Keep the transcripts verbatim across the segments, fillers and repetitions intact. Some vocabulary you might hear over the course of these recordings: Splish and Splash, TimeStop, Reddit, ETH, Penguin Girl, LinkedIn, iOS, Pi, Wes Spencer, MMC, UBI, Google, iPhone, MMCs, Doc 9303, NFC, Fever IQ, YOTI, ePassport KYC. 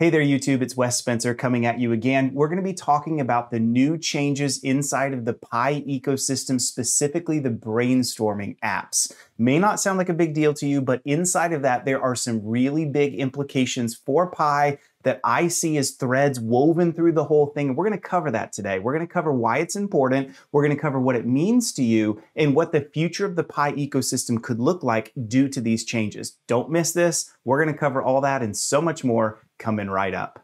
Hey there, YouTube, it's Wes Spencer coming at you again. We're gonna be talking about the new changes inside of the Pi ecosystem, specifically the brainstorming apps. May not sound like a big deal to you, but inside of that, there are some really big implications for Pi that I see as threads woven through the whole thing. We're gonna cover that today. We're gonna cover why it's important. We're gonna cover what it means to you and what the future of the Pi ecosystem could look like due to these changes. Don't miss this. We're gonna cover all that and so much more coming right up.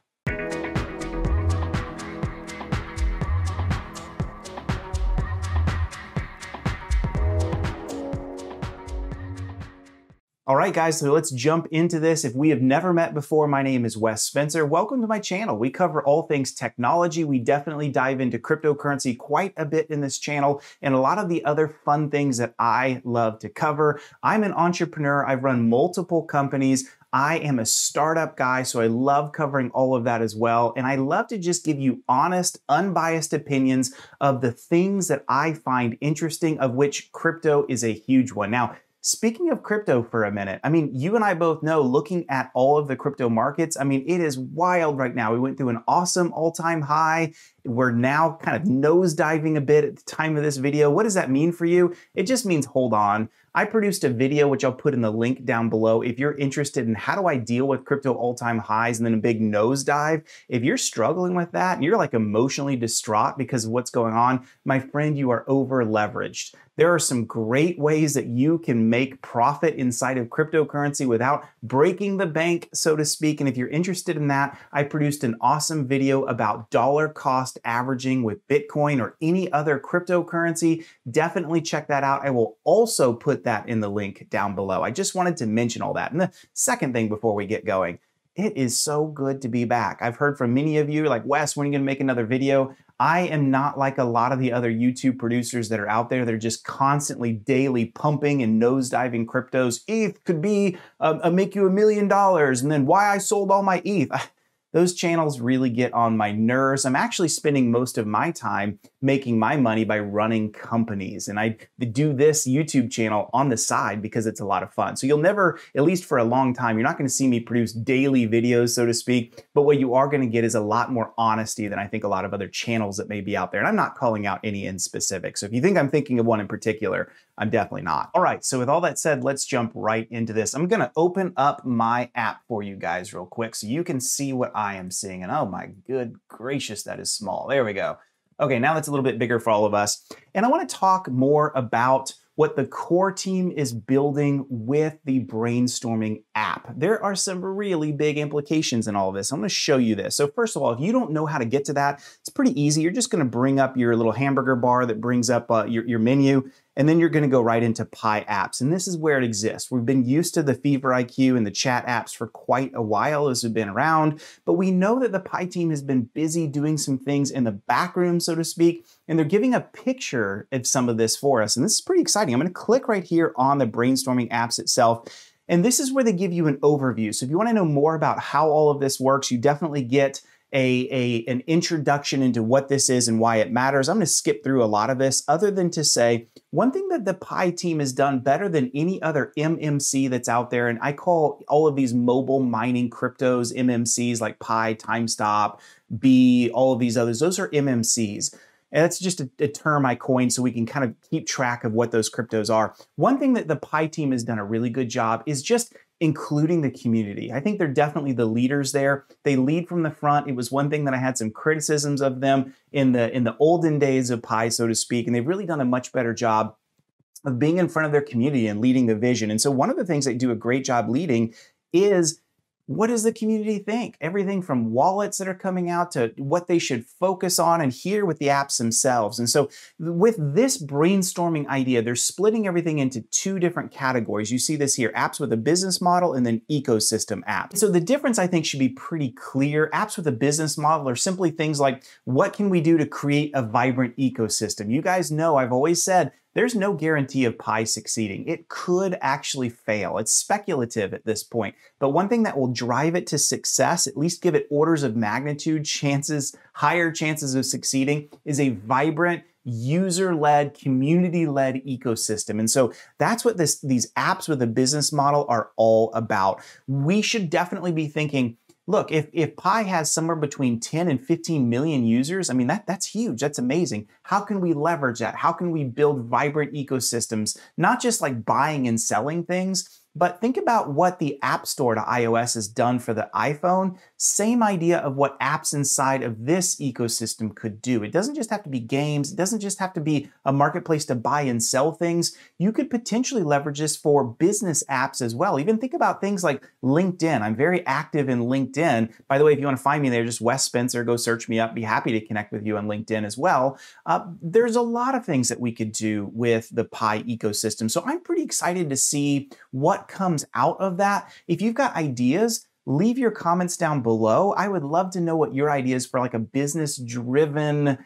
All right, guys, so let's jump into this. If we have never met before, my name is Wes Spencer. Welcome to my channel. We cover all things technology. We definitely dive into cryptocurrency quite a bit in this channel and a lot of the other fun things that I love to cover. I'm an entrepreneur. I've run multiple companies. I am a startup guy, so I love covering all of that as well. And I love to just give you honest, unbiased opinions of the things that I find interesting, of which crypto is a huge one. Now, speaking of crypto for a minute, I mean, you and I both know, looking at all of the crypto markets, I mean, it is wild right now. We went through an awesome all-time high. We're now kind of nosediving a bit at the time of this video. What does that mean for you? It just means hold on. I produced a video, which I'll put in the link down below. If you're interested in how do I deal with crypto all-time highs and then a big nosedive, if you're struggling with that and you're like emotionally distraught because of what's going on, my friend, you are over-leveraged. There are some great ways that you can make profit inside of cryptocurrency without breaking the bank, so to speak. And if you're interested in that, I produced an awesome video about dollar cost averaging with Bitcoin or any other cryptocurrency. Definitely check that out. I will also put that in the link down below. I just wanted to mention all that. And the second thing before we get going, it is so good to be back. I've heard from many of you like, Wes, when are you gonna make another video? I am not like a lot of the other YouTube producers that are out there. They're just constantly daily pumping and nosediving cryptos. E T H could be, um, uh, make you a million dollars. And then why I sold all my E T H. Those channels really get on my nerves. I'm actually spending most of my time making my money by running companies. And I do this YouTube channel on the side because it's a lot of fun. So you'll never, at least for a long time, you're not gonna see me produce daily videos, so to speak. But what you are gonna get is a lot more honesty than I think a lot of other channels that may be out there. And I'm not calling out any in specific. So if you think I'm thinking of one in particular, I'm definitely not. All right, so with all that said, let's jump right into this. I'm gonna open up my app for you guys real quick so you can see what I I am seeing, and oh my good gracious, that is small. There we go. Okay, now that's a little bit bigger for all of us. And I want to talk more about what the core team is building with the brainstorming app. There are some really big implications in all of this. I'm gonna show you this. So first of all, if you don't know how to get to that, it's pretty easy. You're just gonna bring up your little hamburger bar that brings up uh, your, your menu, and then you're gonna go right into Pi apps. And this is where it exists. We've been used to the Fever I Q and the chat apps for quite a while. Those have been around, but we know that the Pi team has been busy doing some things in the back room, so to speak, and they're giving a picture of some of this for us. And this is pretty exciting. I'm gonna click right here on the brainstorming apps itself. And this is where they give you an overview. So if you wanna know more about how all of this works, you definitely get A, a, an introduction into what this is and why it matters. I'm gonna skip through a lot of this other than to say, one thing that the Pi team has done better than any other M M C that's out there, and I call all of these mobile mining cryptos M M Cs like Pi, TimeStop, B, all of these others, those are M M Cs. And that's just a, a term I coined so we can kind of keep track of what those cryptos are. One thing that the Pi team has done a really good job is just including the community. I think they're definitely the leaders there. They lead from the front. It was one thing that I had some criticisms of them in the in the olden days of Pi, so to speak, and they've really done a much better job of being in front of their community and leading the vision. And so one of the things they do a great job leading is what does the community think? Everything from wallets that are coming out to what they should focus on and here with the apps themselves. And so with this brainstorming idea, they're splitting everything into two different categories. You see this here, apps with a business model and then ecosystem apps. So the difference I think should be pretty clear. Apps with a business model are simply things like, what can we do to create a vibrant ecosystem? You guys know I've always said, there's no guarantee of Pi succeeding. It could actually fail. It's speculative at this point. But one thing that will drive it to success, at least give it orders of magnitude, chances, higher chances of succeeding, is a vibrant, user-led, community-led ecosystem. And so that's what this, these apps with a business model are all about. We should definitely be thinking, look, if, if Pi has somewhere between ten and fifteen million users, I mean, that, that's huge, that's amazing. How can we leverage that? How can we build vibrant ecosystems, not just like buying and selling things, but think about what the App Store to iOS has done for the iPhone. Same idea of what apps inside of this ecosystem could do. It doesn't just have to be games. It doesn't just have to be a marketplace to buy and sell things. You could potentially leverage this for business apps as well. Even think about things like LinkedIn. I'm very active in LinkedIn. By the way, if you want to find me there, just Wes Spencer, go search me up. Be happy to connect with you on LinkedIn as well. Uh, there's a lot of things that we could do with the Pi ecosystem. So I'm pretty excited to see what comes out of that. If you've got ideas, leave your comments down below. I would love to know what your ideas for like a business-driven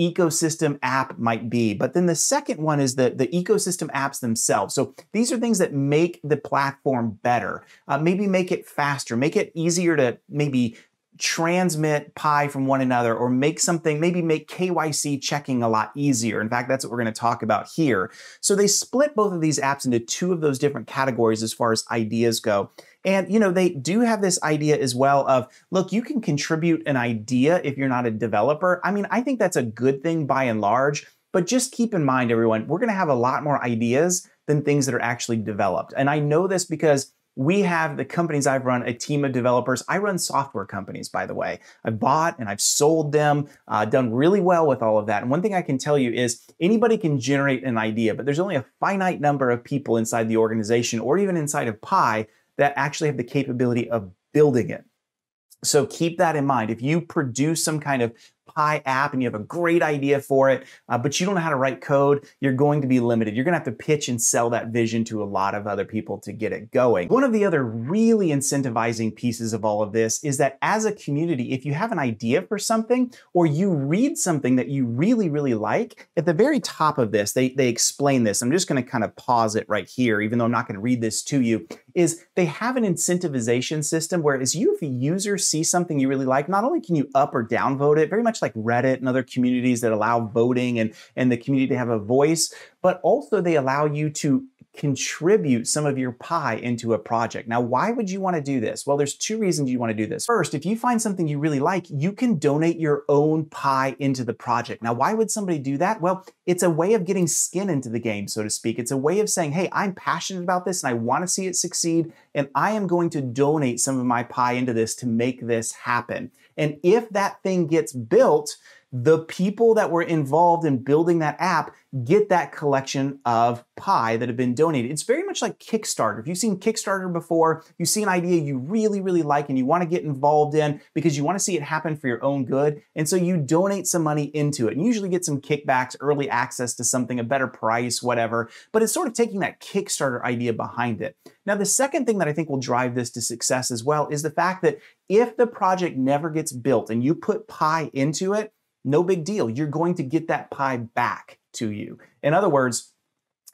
ecosystem app might be. But then the second one is the, the ecosystem apps themselves. So these are things that make the platform better. Uh, maybe make it faster, make it easier to maybe transmit Pi from one another, or make something, maybe make K Y C checking a lot easier. In fact, that's what we're going to talk about here. So they split both of these apps into two of those different categories as far as ideas go. And, you know, they do have this idea as well of, look, you can contribute an idea if you're not a developer. I mean, I think that's a good thing by and large, but just keep in mind, everyone, we're going to have a lot more ideas than things that are actually developed. And I know this because we have the companies I've run, a team of developers. I run software companies, by the way. I've bought and I've sold them, uh, done really well with all of that. And one thing I can tell you is anybody can generate an idea, but there's only a finite number of people inside the organization or even inside of Pi that actually have the capability of building it. So keep that in mind. If you produce some kind of Pi app and you have a great idea for it, uh, but you don't know how to write code, you're going to be limited. You're going to have to pitch and sell that vision to a lot of other people to get it going. One of the other really incentivizing pieces of all of this is that as a community, if you have an idea for something or you read something that you really, really like, at the very top of this, they, they explain this. I'm just going to kind of pause it right here, even though I'm not going to read this to you, is they have an incentivization system where as you, if a user sees something you really like, not only can you up or downvote it, very much like Reddit and other communities that allow voting and, and the community to have a voice, but also they allow you to contribute some of your Pi into a project. Now, why would you want to do this? Well, there's two reasons you want to do this. First, if you find something you really like, you can donate your own Pi into the project. Now, why would somebody do that? Well, it's a way of getting skin into the game, so to speak. It's a way of saying, hey, I'm passionate about this and I want to see it succeed, and I am going to donate some of my Pi into this to make this happen. And if that thing gets built, the people that were involved in building that app get that collection of Pi that have been donated. It's very much like Kickstarter. If you've seen Kickstarter before, you see an idea you really, really like and you want to get involved in because you want to see it happen for your own good. And so you donate some money into it and usually get some kickbacks, early access to something, a better price, whatever. But it's sort of taking that Kickstarter idea behind it. Now, the second thing that I think will drive this to success as well is the fact that if the project never gets built and you put Pi into it, no big deal. You're going to get that Pi back to you. In other words,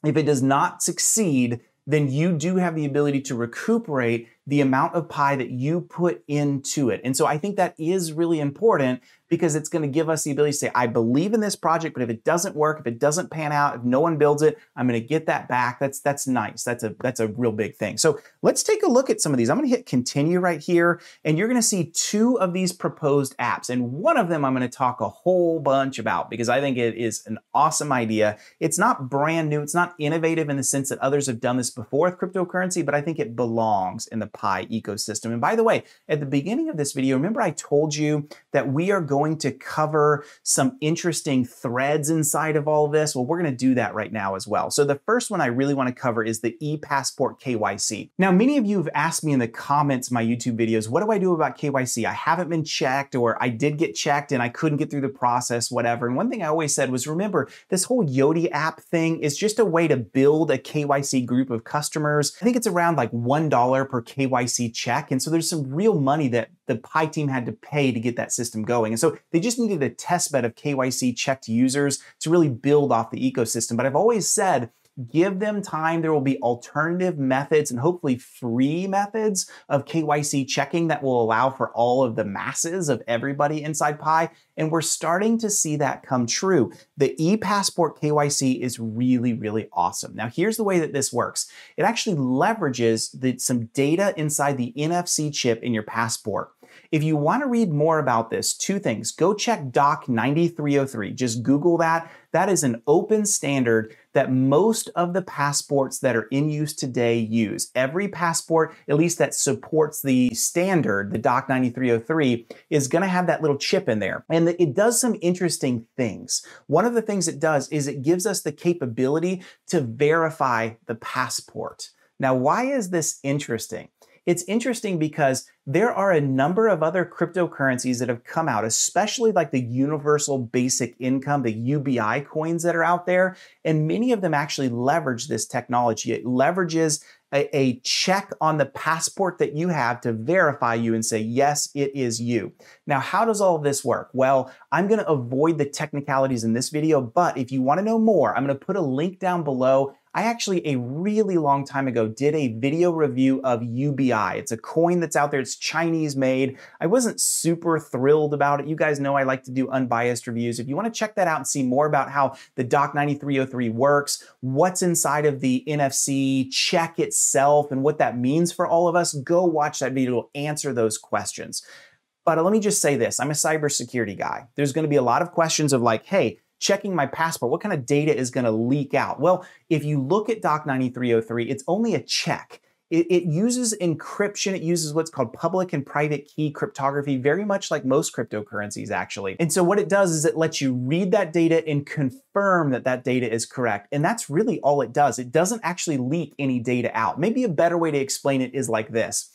if it does not succeed, then you do have the ability to recuperate the amount of Pi that you put into it. And so I think that is really important because it's going to give us the ability to say, I believe in this project, but if it doesn't work, if it doesn't pan out, if no one builds it, I'm going to get that back. That's that's nice. That's a, that's a real big thing. So let's take a look at some of these. I'm going to hit continue right here, and you're going to see two of these proposed apps. And one of them I'm going to talk a whole bunch about because I think it is an awesome idea. It's not brand new. It's not innovative in the sense that others have done this before with cryptocurrency, but I think it belongs in the Pi ecosystem. And by the way, at the beginning of this video, remember I told you that we are going to cover some interesting threads inside of all of this? Well, we're going to do that right now as well. So the first one I really want to cover is the ePassport K Y C. Now, many of you have asked me in the comments of my YouTube videos, what do I do about K Y C? I haven't been checked, or I did get checked and I couldn't get through the process, whatever. And one thing I always said was, remember, this whole YOTI app thing is just a way to build a K Y C group of customers. I think it's around like one dollar per K Y C check. And so there's some real money that the Pi team had to pay to get that system going. And so they just needed a test bed of K Y C checked users to really build off the ecosystem. But I've always said, give them time. There will be alternative methods and hopefully free methods of K Y C checking that will allow for all of the masses of everybody inside Pi. And we're starting to see that come true. The ePassport K Y C is really, really awesome. Now, here's the way that this works. It actually leverages the, some data inside the N F C chip in your passport. If you want to read more about this, two things. Go check Doc ninety-three oh three. Just Google that. That is an open standard that most of the passports that are in use today use. Every passport, at least that supports the standard, the Doc ninety-three oh three, is going to have that little chip in there. And it does some interesting things. One of the things it does is it gives us the capability to verify the passport. Now, why is this interesting? It's interesting because there are a number of other cryptocurrencies that have come out, especially like the universal basic income, the U B I coins that are out there. And many of them actually leverage this technology. It leverages a, a check on the passport that you have to verify you and say, yes, it is you. Now, how does all of this work? Well, I'm going to avoid the technicalities in this video, but if you want to know more, I'm going to put a link down below. I actually, a really long time ago, did a video review of U B I. It's a coin that's out there. It's Chinese made. I wasn't super thrilled about it. You guys know I like to do unbiased reviews. If you want to check that out and see more about how the Doc ninety-three oh three works, what's inside of the N F C check itself, and what that means for all of us, go watch that video. It'll answer those questions. But let me just say this. I'm a cybersecurity guy. There's going to be a lot of questions of like, hey, checking my passport, what kind of data is going to leak out? Well, if you look at Doc ninety-three oh three, it's only a check. It, it uses encryption. It uses what's called public and private key cryptography, very much like most cryptocurrencies, actually. And so what it does is it lets you read that data and confirm that that data is correct. And that's really all it does. It doesn't actually leak any data out. Maybe a better way to explain it is like this.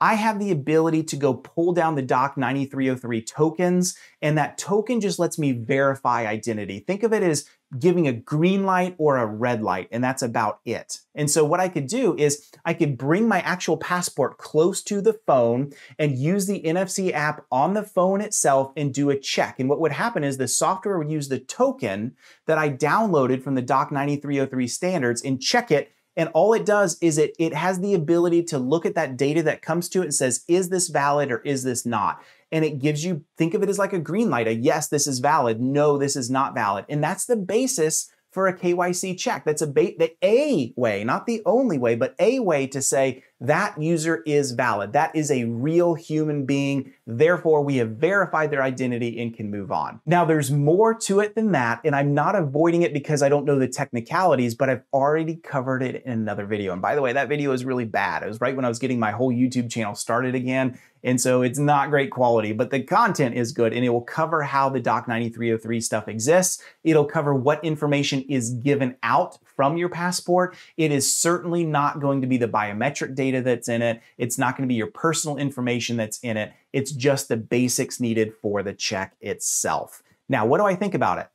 I have the ability to go pull down the Doc ninety-three oh three tokens, and that token just lets me verify identity. Think of it as giving a green light or a red light, and that's about it. And so what I could do is I could bring my actual passport close to the phone and use the N F C app on the phone itself and do a check. And what would happen is the software would use the token that I downloaded from the Doc ninety-three oh three standards and check it. And all it does is it, it has the ability to look at that data that comes to it and says, is this valid or is this not? And it gives you, think of it as like a green light, a yes, this is valid, no, this is not valid. And that's the basis for a K Y C check. That's a ba- the a way, not the only way, but a way to say that user is valid. That is a real human being. Therefore, we have verified their identity and can move on. Now, there's more to it than that, and I'm not avoiding it because I don't know the technicalities, but I've already covered it in another video. And by the way, that video is really bad. It was right when I was getting my whole YouTube channel started again. And so it's not great quality, but the content is good, and it will cover how the Doc ninety-three oh three stuff exists. It'll cover what information is given out from your passport. It is certainly not going to be the biometric data that's in it. It's not going to be your personal information that's in it. It's just the basics needed for the check itself. Now, what do I think about it?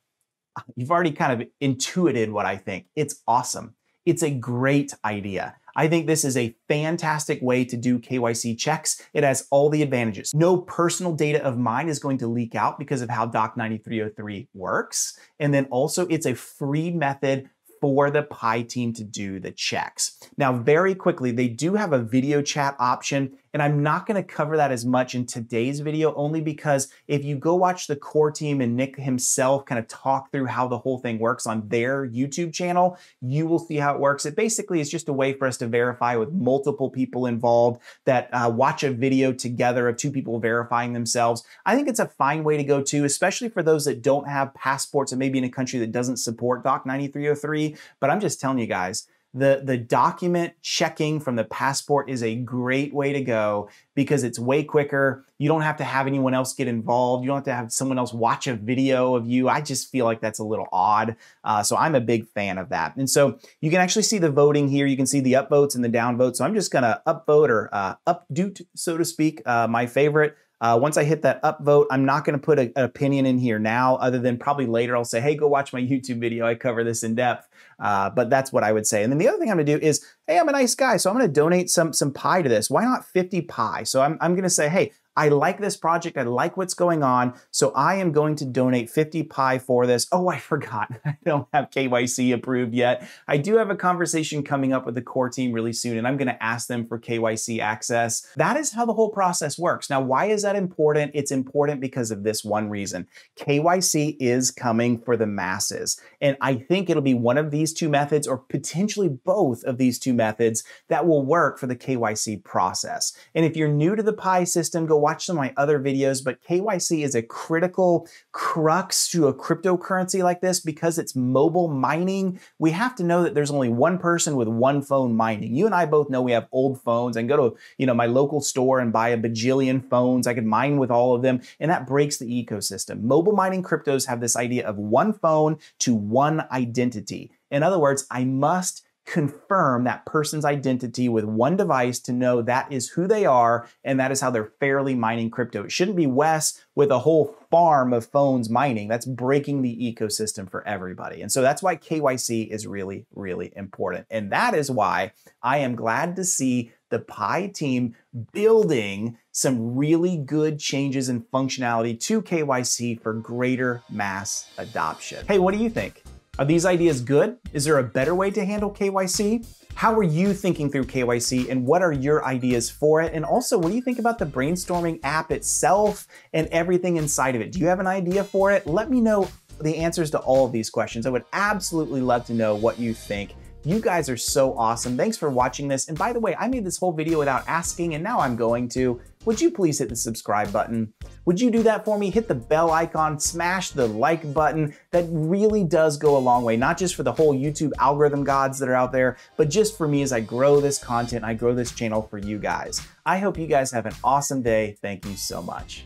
You've already kind of intuited what I think. It's awesome. It's a great idea. I think this is a fantastic way to do K Y C checks. It has all the advantages. No personal data of mine is going to leak out because of how Doc ninety-three oh three works. And then also it's a free method for the Pi team to do the checks. Now, very quickly, they do have a video chat option, and I'm not gonna cover that as much in today's video, only because if you go watch the core team and Nick himself kind of talk through how the whole thing works on their YouTube channel, you will see how it works. It basically is just a way for us to verify with multiple people involved that uh, watch a video together of two people verifying themselves. I think it's a fine way to go to, especially for those that don't have passports and maybe in a country that doesn't support Doc ninety-three oh three, but I'm just telling you guys, The, the document checking from the passport is a great way to go because it's way quicker. You don't have to have anyone else get involved. You don't have to have someone else watch a video of you. I just feel like that's a little odd. Uh, so I'm a big fan of that. And so you can actually see the voting here. You can see the upvotes and the downvotes. So I'm just going to upvote or uh, updoot, so to speak, uh, my favorite. Uh, once I hit that upvote, I'm not going to put a, an opinion in here now, other than probably later I'll say, hey, go watch my YouTube video. I cover this in depth. Uh, but that's what I would say. And then the other thing I'm going to do is, hey, I'm a nice guy, so I'm going to donate some some Pi to this. Why not fifty Pi? So I'm, I'm going to say, hey, I like this project. I like what's going on. So I am going to donate fifty Pi for this. Oh, I forgot. I don't have K Y C approved yet. I do have a conversation coming up with the core team really soon, and I'm going to ask them for K Y C access. That is how the whole process works. Now, why is that important? It's important because of this one reason. K Y C is coming for the masses. And I think it'll be one of these two methods, or potentially both of these two methods, that will work for the K Y C process. And if you're new to the Pi system, go watch watch some of my other videos, but K Y C is a critical crux to a cryptocurrency like this because it's mobile mining. We have to know that there's only one person with one phone mining. You and I both know we have old phones. I can go to, you know, my local store and buy a bajillion phones. I could mine with all of them, and that breaks the ecosystem. Mobile mining cryptos have this idea of one phone to one identity. In other words, I must confirm that person's identity with one device to know that is who they are, and that is how they're fairly mining crypto. It shouldn't be Wes with a whole farm of phones mining. That's breaking the ecosystem for everybody. And so that's why K Y C is really, really important. And that is why I am glad to see the Pi team building some really good changes in functionality to K Y C for greater mass adoption. Hey, what do you think? Are these ideas good? Is there a better way to handle K Y C? How are you thinking through K Y C, and what are your ideas for it? And also, what do you think about the brainstorming app itself and everything inside of it? Do you have an idea for it? Let me know the answers to all of these questions. I would absolutely love to know what you think. You guys are so awesome. Thanks for watching this. And by the way, I made this whole video without asking, and now I'm going to. Would you please hit the subscribe button? Would you do that for me? Hit the bell icon, smash the like button. That really does go a long way, not just for the whole YouTube algorithm gods that are out there, but just for me as I grow this content, I grow this channel for you guys. I hope you guys have an awesome day. Thank you so much.